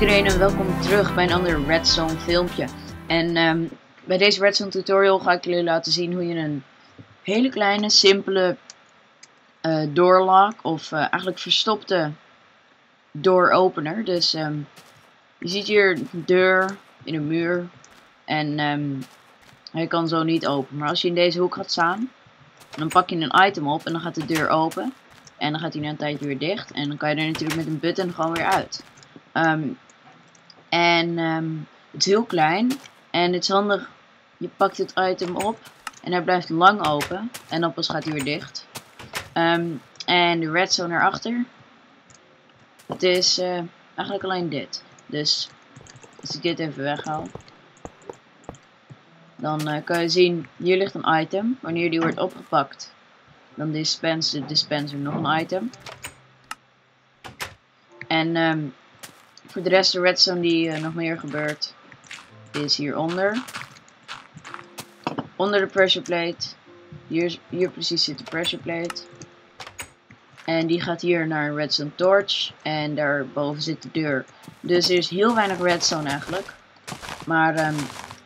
iedereen en welkom terug bij een ander redstone filmpje. En bij deze redstone tutorial ga ik jullie laten zien hoe je een hele kleine, simpele doorlock of eigenlijk verstopte dooropener. Dus je ziet hier een deur in een muur en hij kan zo niet open. Maar als je in deze hoek gaat staan, dan pak je een item op en dan gaat de deur open. En dan gaat hij na een tijdje weer dicht. En dan kan je er natuurlijk met een button gewoon weer uit. Het is heel klein. En het is handig. Je pakt het item op. En hij blijft lang open. En dan pas gaat hij weer dicht. En de redstone erachter. Het is eigenlijk alleen dit. Dus als ik dit even weghaal. Dan kan je zien. Hier ligt een item. Wanneer die wordt opgepakt. Dan dispenser nog een item. En voor de rest de redstone die nog meer gebeurt. Is hieronder. Onder de pressure plate. Hier precies zit de pressure plate. En die gaat hier naar een redstone torch. En daarboven zit de deur. Dus er is heel weinig redstone eigenlijk. Maar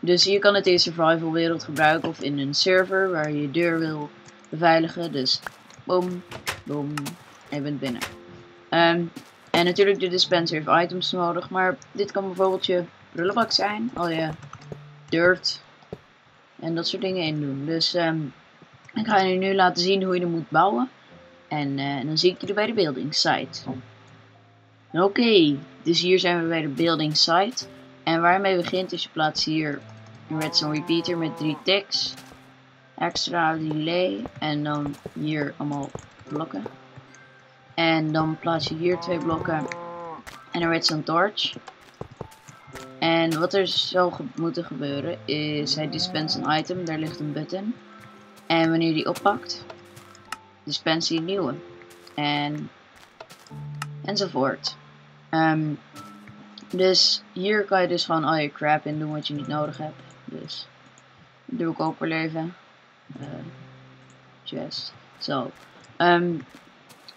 dus je kan het in survival wereld gebruiken. Of in een server waar je deur wil beveiligen, dus boom, boom, je bent binnen. En natuurlijk de dispenser heeft items nodig, maar dit kan bijvoorbeeld je prullenbak zijn, al je dirt en dat soort dingen in doen. Dus ik ga je nu laten zien hoe je er moet bouwen en dan zie ik jullie bij de building site. Oké, dus hier zijn we bij de building site en waar je mee begint is je plaatst hier een redstone repeater met 3 ticks. Extra delay en dan hier allemaal blokken. En dan plaats je hier 2 blokken en een redstone torch. En wat er zou moeten gebeuren is hij dispense een item, daar ligt een button. En wanneer die oppakt, dispense je een nieuwe. En enzovoort. Dus hier kan je dus gewoon al je crap in doen wat je niet nodig hebt. Dus doe ik overleven. Chest. Zo. Nou,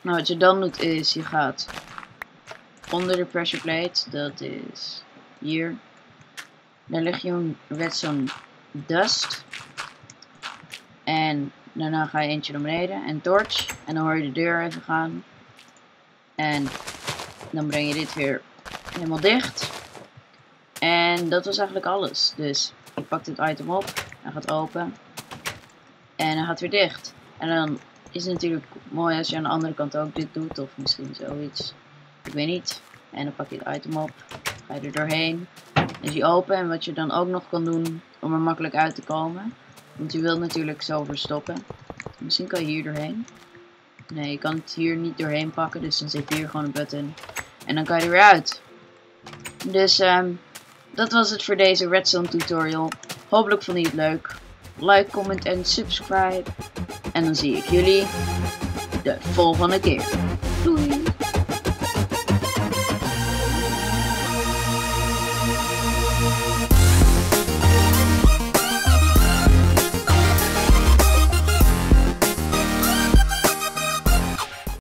wat je dan doet is, je gaat onder de pressure plate, dat is hier. Daar leg je een redstone dust. En daarna ga je eentje naar beneden en torch. En dan hoor je de deur even gaan. En dan breng je dit weer helemaal dicht. En dat was eigenlijk alles. Dus je pakt dit item op, hij gaat open. En hij gaat weer dicht. En dan is het natuurlijk mooi als je aan de andere kant ook dit doet. Of misschien zoiets. Ik weet niet. En dan pak je het item op. Ga je er doorheen. Is hij open. En wat je dan ook nog kan doen. Om er makkelijk uit te komen. Want je wilt natuurlijk zo verstoppen. Misschien kan je hier doorheen. Nee, je kan het hier niet doorheen pakken. Dus dan zit hier gewoon een button. En dan kan je er weer uit. Dus dat was het voor deze redstone tutorial. Hopelijk vond je het leuk. Like, comment en subscribe. En dan zie ik jullie de volgende keer. Doei!